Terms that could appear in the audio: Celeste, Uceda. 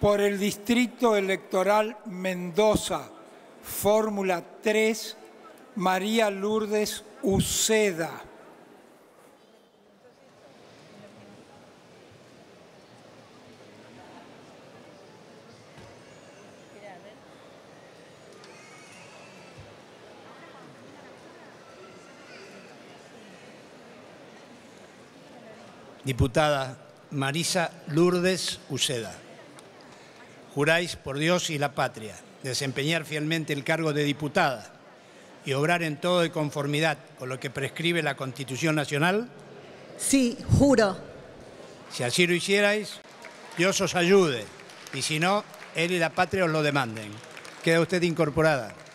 por el Distrito Electoral Mendoza, fórmula 3, María Lourdes Uceda. Diputada Marisa Lourdes Uceda, juráis por Dios y la patria desempeñar fielmente el cargo de diputada y obrar en todo de conformidad con lo que prescribe la Constitución Nacional. Sí, juro. Si así lo hicierais, Dios os ayude, y si no, Él y la patria os lo demanden. Queda usted incorporada.